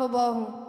Ababahum.